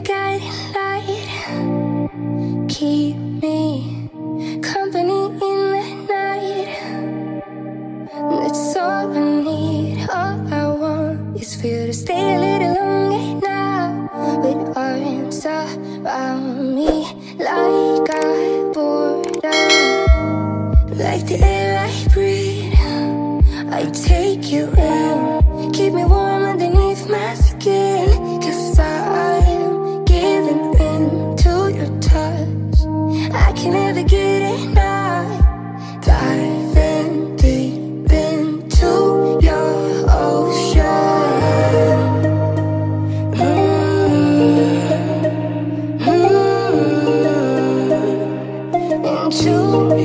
a guiding light. Keep me company in the night. That's all I need, all I want is for you to stay a little longer now. With arms around me like I bored out. Like the air I breathe, I take you in. Keep me warm underneath my skin, 'cause I am giving in to your touch. I can never get enough. Diving deep into your ocean. Into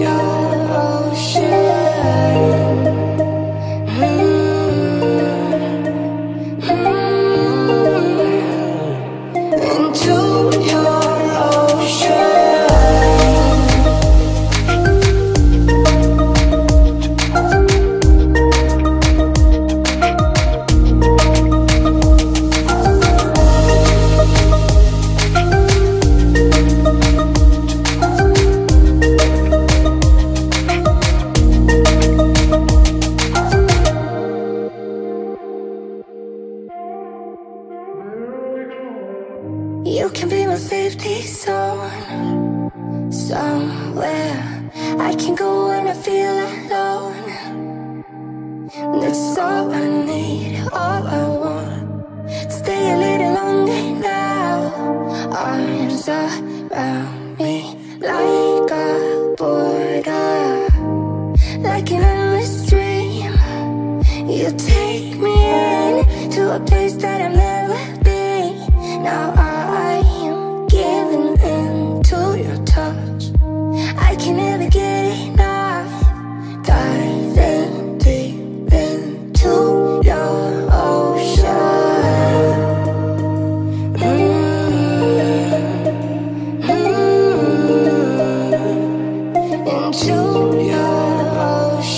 your ocean. You can be my safety zone. Somewhere I can go when I feel alone. That's all I need, all I want. Stay a little longer now. Arms around me like a border. Like an endless dream, you take me in to a place that I've never been. Now I am giving in to your touch. I can never get enough. Diving deep into your ocean. Into your ocean.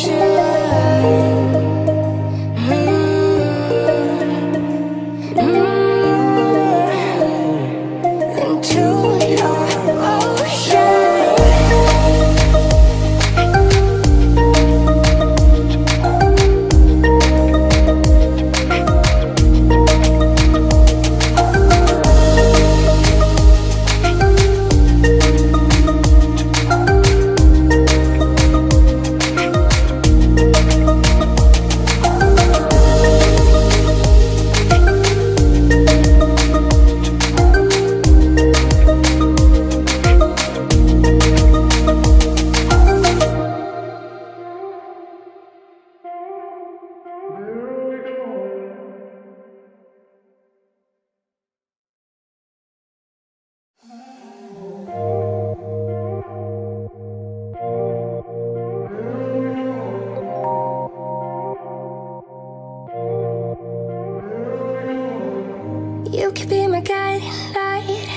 You could be my guiding light.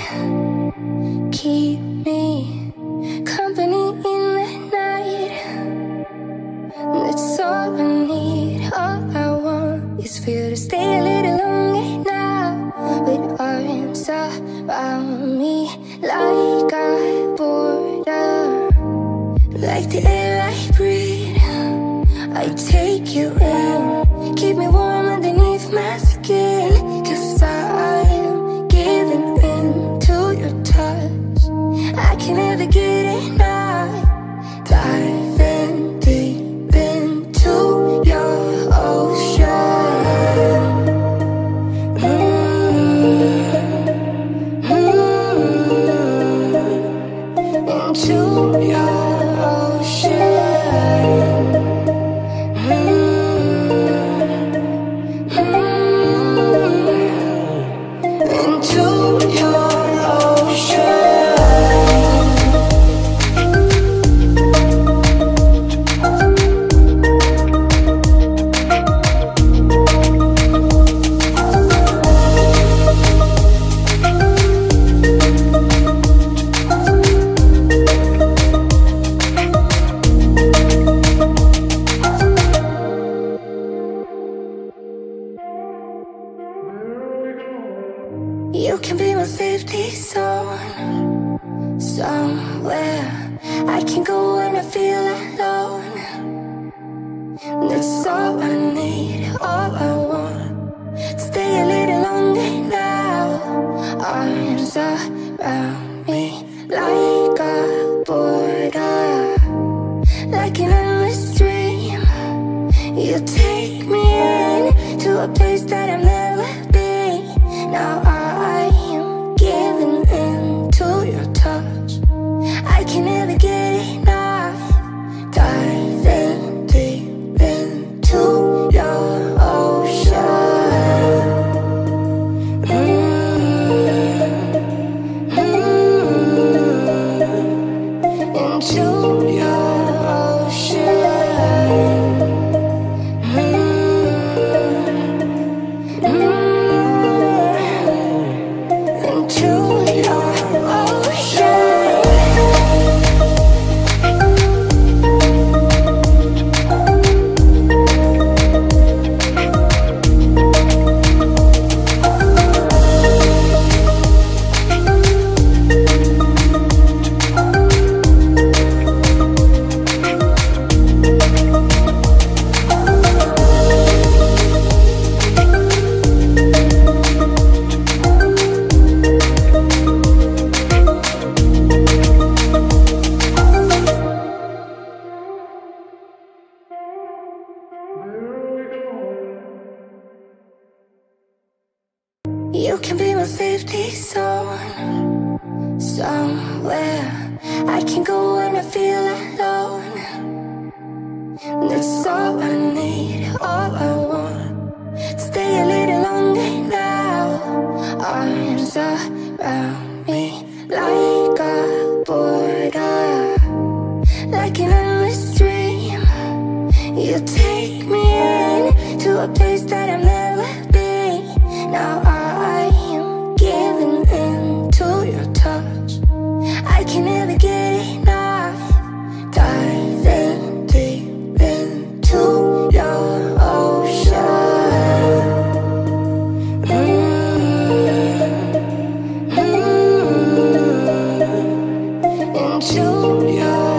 Keep me company in the night. That's all I need, all I want is for you to stay a little longer now. With arms around me like a border. Like the air I breathe, I take you in. Keep me warm underneath my skin, 'cause I am giving in to your touch. I can never get enough. Diving deep into your ocean. Into your ocean. somewhere I can go when I feel alone. That's all I need, all I want. Stay a little longer now. Arms around me like a border, like an endless dream. You take me in to a place that I've never been. Now I'm giving in to your touch. I can never get enough. Diving deep into your ocean. Into your to your